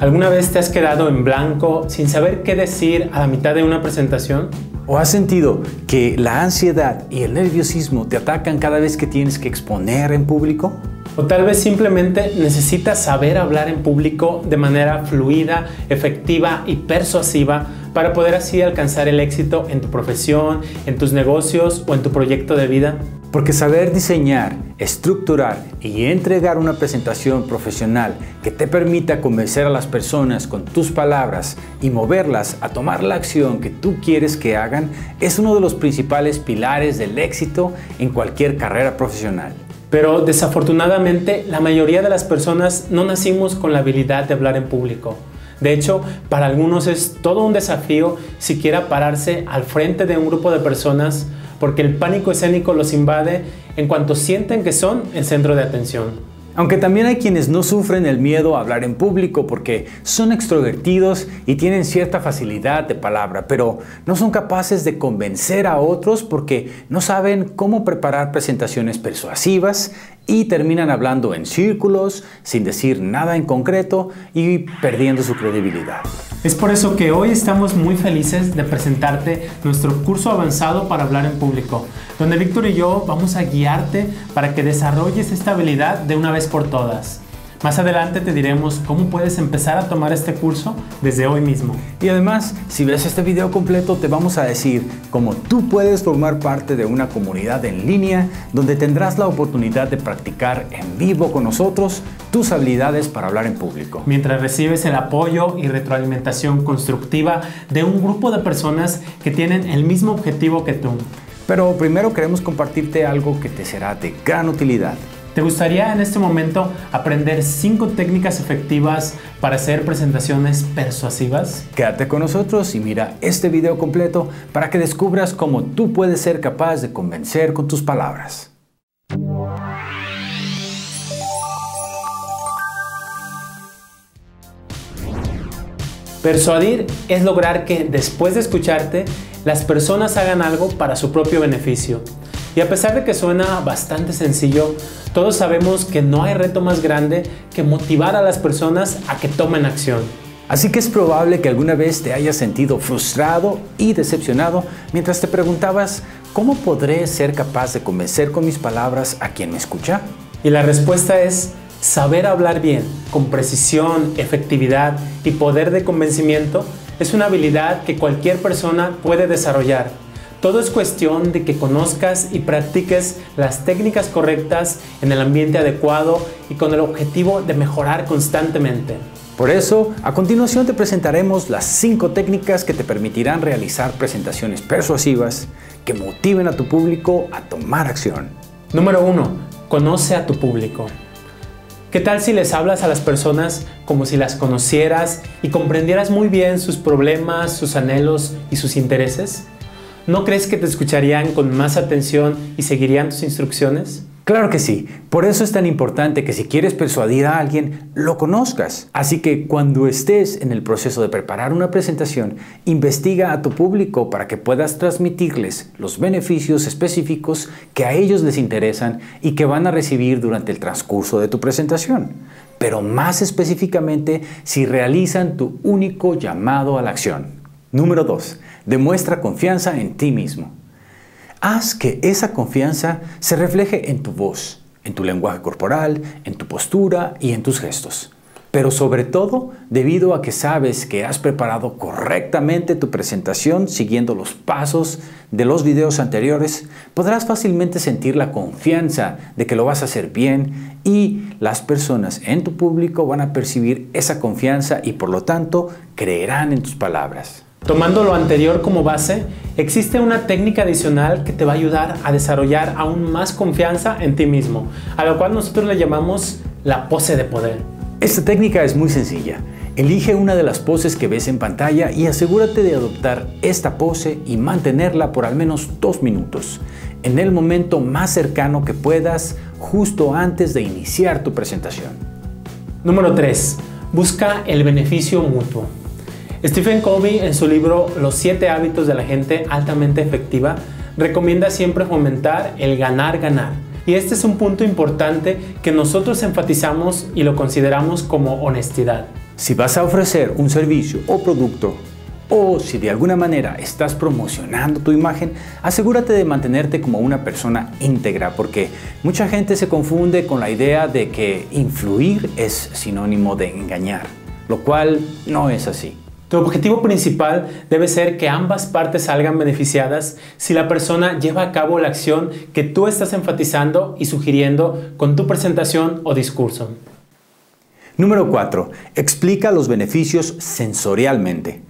¿Alguna vez te has quedado en blanco sin saber qué decir a la mitad de una presentación? ¿O has sentido que la ansiedad y el nerviosismo te atacan cada vez que tienes que exponer en público? ¿O tal vez simplemente necesitas saber hablar en público de manera fluida, efectiva y persuasiva para poder así alcanzar el éxito en tu profesión, en tus negocios o en tu proyecto de vida? Porque saber diseñar, estructurar y entregar una presentación profesional que te permita convencer a las personas con tus palabras y moverlas a tomar la acción que tú quieres que hagan es uno de los principales pilares del éxito en cualquier carrera profesional. Pero desafortunadamente, la mayoría de las personas no nacimos con la habilidad de hablar en público. De hecho, para algunos es todo un desafío siquiera pararse al frente de un grupo de personas porque el pánico escénico los invade en cuanto sienten que son el centro de atención. Aunque también hay quienes no sufren el miedo a hablar en público porque son extrovertidos y tienen cierta facilidad de palabra, pero no son capaces de convencer a otros porque no saben cómo preparar presentaciones persuasivas y terminan hablando en círculos, sin decir nada en concreto y perdiendo su credibilidad. Es por eso que hoy estamos muy felices de presentarte nuestro curso avanzado para hablar en público, donde Víctor y yo vamos a guiarte para que desarrolles esta habilidad de una vez por todas. Más adelante te diremos cómo puedes empezar a tomar este curso desde hoy mismo. Y además, si ves este video completo, te vamos a decir cómo tú puedes formar parte de una comunidad en línea donde tendrás la oportunidad de practicar en vivo con nosotros tus habilidades para hablar en público, mientras recibes el apoyo y retroalimentación constructiva de un grupo de personas que tienen el mismo objetivo que tú. Pero primero queremos compartirte algo que te será de gran utilidad. ¿Te gustaría en este momento aprender 5 técnicas efectivas para hacer presentaciones persuasivas? Quédate con nosotros y mira este video completo para que descubras cómo tú puedes ser capaz de convencer con tus palabras. Persuadir es lograr que, después de escucharte, las personas hagan algo para su propio beneficio. Y a pesar de que suena bastante sencillo, todos sabemos que no hay reto más grande que motivar a las personas a que tomen acción. Así que es probable que alguna vez te hayas sentido frustrado y decepcionado mientras te preguntabas, ¿cómo podré ser capaz de convencer con mis palabras a quien me escucha? Y la respuesta es saber hablar bien, con precisión, efectividad y poder de convencimiento. Es una habilidad que cualquier persona puede desarrollar. Todo es cuestión de que conozcas y practiques las técnicas correctas en el ambiente adecuado y con el objetivo de mejorar constantemente. Por eso, a continuación te presentaremos las 5 técnicas que te permitirán realizar presentaciones persuasivas que motiven a tu público a tomar acción. Número 1. Conoce a tu público. ¿Qué tal si les hablas a las personas como si las conocieras y comprendieras muy bien sus problemas, sus anhelos y sus intereses? ¿No crees que te escucharían con más atención y seguirían tus instrucciones? Claro que sí. Por eso es tan importante que si quieres persuadir a alguien, lo conozcas. Así que cuando estés en el proceso de preparar una presentación, investiga a tu público para que puedas transmitirles los beneficios específicos que a ellos les interesan y que van a recibir durante el transcurso de tu presentación. Pero más específicamente, si realizan tu único llamado a la acción. Número 2. Demuestra confianza en ti mismo. Haz que esa confianza se refleje en tu voz, en tu lenguaje corporal, en tu postura y en tus gestos. Pero sobre todo, debido a que sabes que has preparado correctamente tu presentación siguiendo los pasos de los videos anteriores, podrás fácilmente sentir la confianza de que lo vas a hacer bien y las personas en tu público van a percibir esa confianza y por lo tanto creerán en tus palabras. Tomando lo anterior como base, existe una técnica adicional que te va a ayudar a desarrollar aún más confianza en ti mismo, a lo cual nosotros le llamamos la pose de poder. Esta técnica es muy sencilla. Elige una de las poses que ves en pantalla y asegúrate de adoptar esta pose y mantenerla por al menos 2 minutos, en el momento más cercano que puedas, justo antes de iniciar tu presentación. Número 3. Busca el beneficio mutuo. Stephen Covey, en su libro Los 7 hábitos de la gente altamente efectiva, recomienda siempre fomentar el ganar-ganar. Y este es un punto importante que nosotros enfatizamos y lo consideramos como honestidad. Si vas a ofrecer un servicio o producto, o si de alguna manera estás promocionando tu imagen, asegúrate de mantenerte como una persona íntegra, porque mucha gente se confunde con la idea de que influir es sinónimo de engañar, lo cual no es así. Tu objetivo principal debe ser que ambas partes salgan beneficiadas si la persona lleva a cabo la acción que tú estás enfatizando y sugiriendo con tu presentación o discurso. Número 4. Explica los beneficios sensorialmente.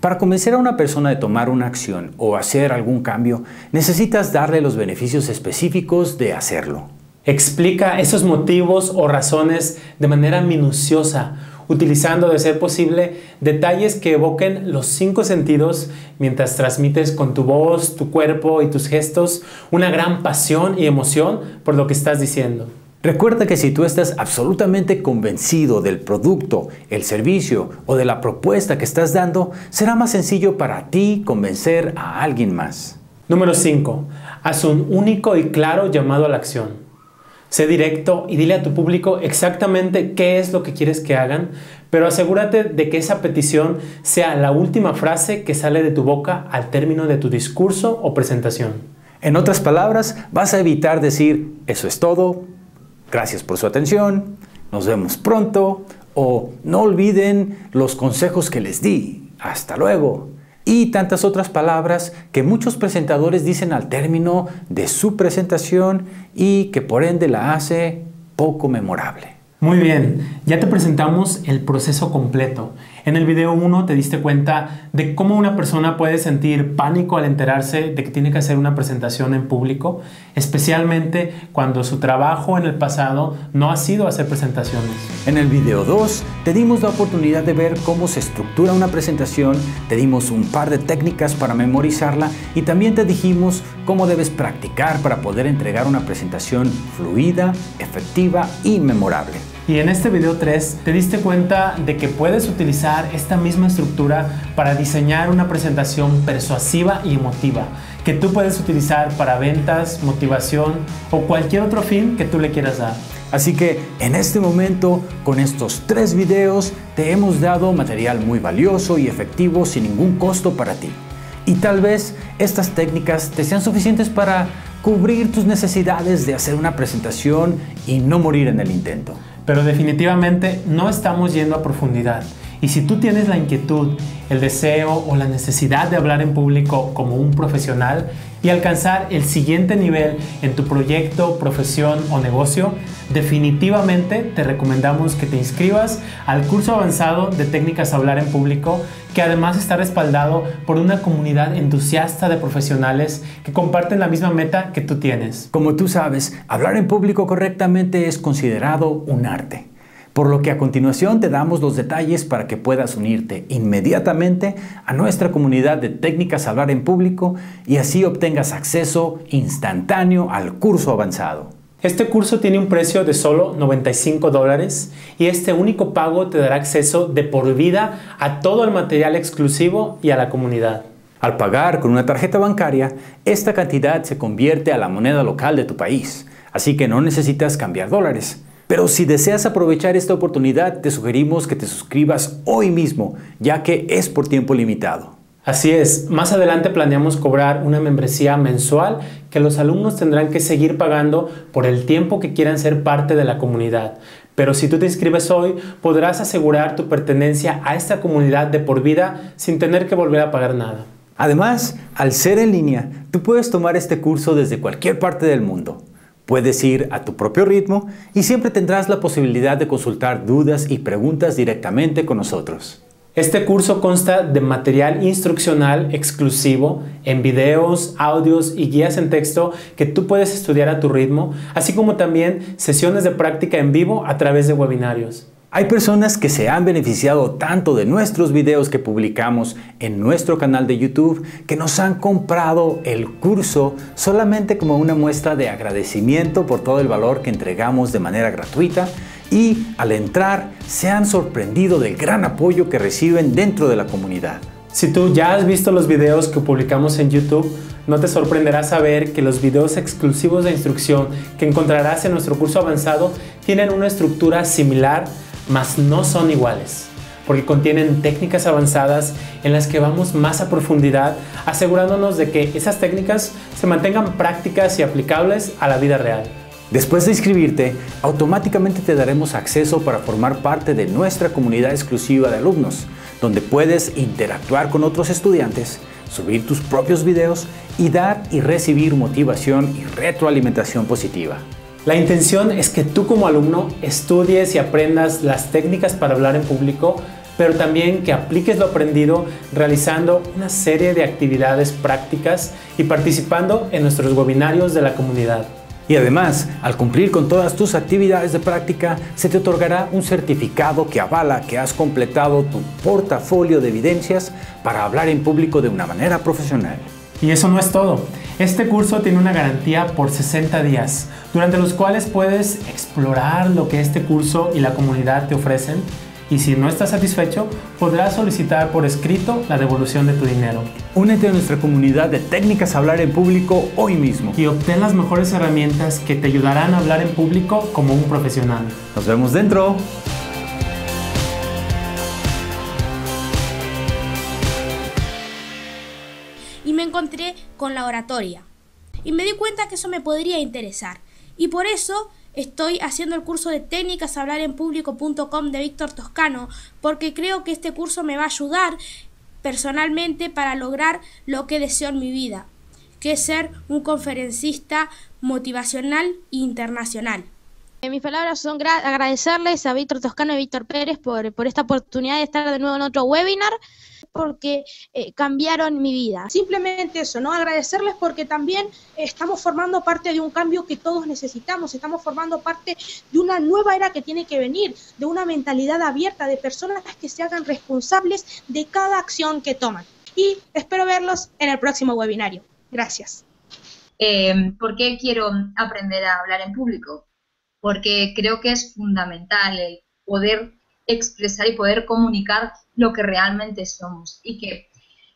Para convencer a una persona de tomar una acción o hacer algún cambio, necesitas darle los beneficios específicos de hacerlo. Explica esos motivos o razones de manera minuciosa, utilizando, de ser posible, detalles que evoquen los 5 sentidos mientras transmites con tu voz, tu cuerpo y tus gestos una gran pasión y emoción por lo que estás diciendo. Recuerda que si tú estás absolutamente convencido del producto, el servicio o de la propuesta que estás dando, será más sencillo para ti convencer a alguien más. Número 5. Haz un único y claro llamado a la acción. Sé directo y dile a tu público exactamente qué es lo que quieres que hagan, pero asegúrate de que esa petición sea la última frase que sale de tu boca al término de tu discurso o presentación. En otras palabras, vas a evitar decir "eso es todo", "gracias por su atención", "nos vemos pronto" o "no olviden los consejos que les di, hasta luego", y tantas otras palabras que muchos presentadores dicen al término de su presentación y que por ende la hace poco memorable. Muy bien, ya te presentamos el proceso completo. En el video 1 te diste cuenta de cómo una persona puede sentir pánico al enterarse de que tiene que hacer una presentación en público, especialmente cuando su trabajo en el pasado no ha sido hacer presentaciones. En el video 2 te dimos la oportunidad de ver cómo se estructura una presentación, te dimos un par de técnicas para memorizarla y también te dijimos cómo debes practicar para poder entregar una presentación fluida, efectiva y memorable. Y en este video 3 te diste cuenta de que puedes utilizar esta misma estructura para diseñar una presentación persuasiva y emotiva, que tú puedes utilizar para ventas, motivación o cualquier otro fin que tú le quieras dar. Así que en este momento, con estos 3 videos, te hemos dado material muy valioso y efectivo sin ningún costo para ti. Y tal vez estas técnicas te sean suficientes para cubrir tus necesidades de hacer una presentación y no morir en el intento. Pero definitivamente no estamos yendo a profundidad. Y si tú tienes la inquietud, el deseo o la necesidad de hablar en público como un profesional y alcanzar el siguiente nivel en tu proyecto, profesión o negocio, definitivamente te recomendamos que te inscribas al curso avanzado de Técnicas Hablar en Público, que además está respaldado por una comunidad entusiasta de profesionales que comparten la misma meta que tú tienes. Como tú sabes, hablar en público correctamente es considerado un arte, por lo que a continuación te damos los detalles para que puedas unirte inmediatamente a nuestra comunidad de Técnicas Hablar en Público y así obtengas acceso instantáneo al curso avanzado. Este curso tiene un precio de solo $95 y este único pago te dará acceso de por vida a todo el material exclusivo y a la comunidad. Al pagar con una tarjeta bancaria, esta cantidad se convierte a la moneda local de tu país, así que no necesitas cambiar dólares. Pero si deseas aprovechar esta oportunidad, te sugerimos que te suscribas hoy mismo, ya que es por tiempo limitado. Así es, más adelante planeamos cobrar una membresía mensual que los alumnos tendrán que seguir pagando por el tiempo que quieran ser parte de la comunidad. Pero si tú te inscribes hoy, podrás asegurar tu pertenencia a esta comunidad de por vida sin tener que volver a pagar nada. Además, al ser en línea, tú puedes tomar este curso desde cualquier parte del mundo. Puedes ir a tu propio ritmo y siempre tendrás la posibilidad de consultar dudas y preguntas directamente con nosotros. Este curso consta de material instruccional exclusivo en videos, audios y guías en texto que tú puedes estudiar a tu ritmo, así como también sesiones de práctica en vivo a través de webinarios. Hay personas que se han beneficiado tanto de nuestros videos que publicamos en nuestro canal de YouTube que nos han comprado el curso solamente como una muestra de agradecimiento por todo el valor que entregamos de manera gratuita, y al entrar se han sorprendido del gran apoyo que reciben dentro de la comunidad. Si tú ya has visto los videos que publicamos en YouTube, no te sorprenderá saber que los videos exclusivos de instrucción que encontrarás en nuestro curso avanzado tienen una estructura similar, mas no son iguales. porque contienen técnicas avanzadas en las que vamos más a profundidad, asegurándonos de que esas técnicas se mantengan prácticas y aplicables a la vida real. Después de inscribirte, automáticamente te daremos acceso para formar parte de nuestra comunidad exclusiva de alumnos, donde puedes interactuar con otros estudiantes, subir tus propios videos y dar y recibir motivación y retroalimentación positiva. La intención es que tú como alumno estudies y aprendas las técnicas para hablar en público, pero también que apliques lo aprendido realizando una serie de actividades prácticas y participando en nuestros webinarios de la comunidad. Y además, al cumplir con todas tus actividades de práctica, se te otorgará un certificado que avala que has completado tu portafolio de evidencias para hablar en público de una manera profesional. Y eso no es todo. Este curso tiene una garantía por 60 días, durante los cuales puedes explorar lo que este curso y la comunidad te ofrecen, y si no estás satisfecho, podrás solicitar por escrito la devolución de tu dinero. Únete a nuestra comunidad de técnicas a hablar en público hoy mismo y obtén las mejores herramientas que te ayudarán a hablar en público como un profesional. ¡Nos vemos dentro! Y me encontré con la oratoria y me di cuenta que eso me podría interesar, y por eso estoy haciendo el curso de TecnicasHablarEnPublico.com de Víctor Toscano, porque creo que este curso me va a ayudar personalmente para lograr lo que deseo en mi vida, que es ser un conferencista motivacional e internacional. Mis palabras son agradecerles a Víctor Toscano y Víctor Pérez por esta oportunidad de estar de nuevo en otro webinar, porque cambiaron mi vida. Simplemente eso, ¿no? Agradecerles porque también estamos formando parte de un cambio que todos necesitamos, estamos formando parte de una nueva era que tiene que venir, de una mentalidad abierta, de personas que se hagan responsables de cada acción que toman. Y espero verlos en el próximo webinario. Gracias. ¿Por qué quiero aprender a hablar en público? Porque creo que es fundamental el poder expresar y poder comunicar lo que realmente somos, y que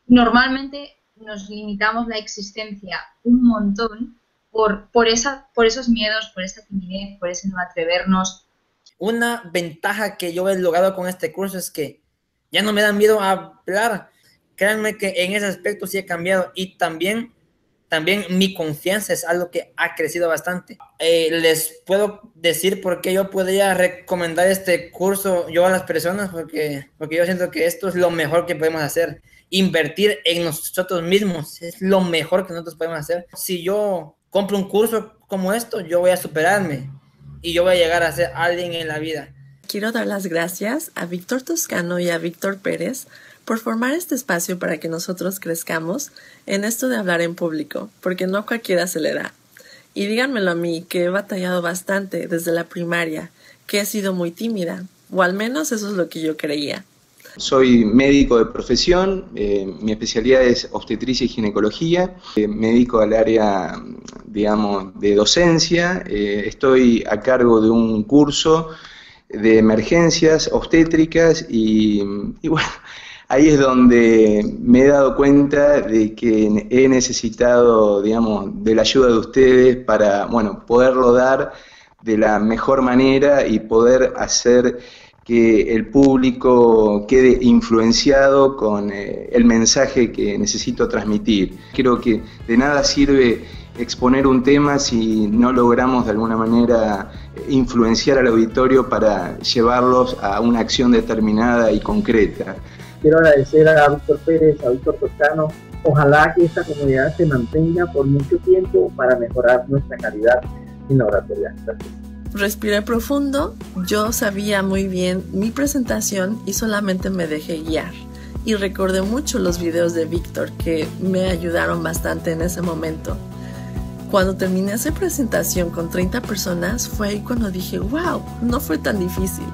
normalmente nos limitamos la existencia un montón por esos miedos, por esa timidez, por ese no atrevernos. Una ventaja que yo he logrado con este curso es que ya no me da miedo a hablar. Créanme que en ese aspecto sí he cambiado, y también mi confianza es algo que ha crecido bastante. Les puedo decir por qué yo podría recomendar este curso yo a las personas, porque yo siento que esto es lo mejor que podemos hacer. Invertir en nosotros mismos es lo mejor que nosotros podemos hacer. Si yo compro un curso como esto, yo voy a superarme y yo voy a llegar a ser alguien en la vida. Quiero dar las gracias a Víctor Toscano y a Víctor Pérez por formar este espacio para que nosotros crezcamos en esto de hablar en público, porque no cualquiera se le da. Y díganmelo a mí, que he batallado bastante desde la primaria, que he sido muy tímida, o al menos eso es lo que yo creía. Soy médico de profesión, mi especialidad es obstetricia y ginecología, me dedico al área, digamos, de docencia, estoy a cargo de un curso de emergencias obstétricas y bueno, ahí es donde me he dado cuenta de que he necesitado, digamos, de la ayuda de ustedes para, bueno, poderlo dar de la mejor manera y poder hacer que el público quede influenciado con el mensaje que necesito transmitir. Creo que de nada sirve exponer un tema si no logramos de alguna manera influenciar al auditorio para llevarlos a una acción determinada y concreta. Quiero agradecer a Víctor Pérez, a Víctor Toscano. Ojalá que esta comunidad se mantenga por mucho tiempo para mejorar nuestra calidad en la oratoria. Gracias. Respiré profundo. Yo sabía muy bien mi presentación y solamente me dejé guiar. Y recordé mucho los videos de Víctor que me ayudaron bastante en ese momento. Cuando terminé esa presentación con 30 personas, fue ahí cuando dije, wow, no fue tan difícil.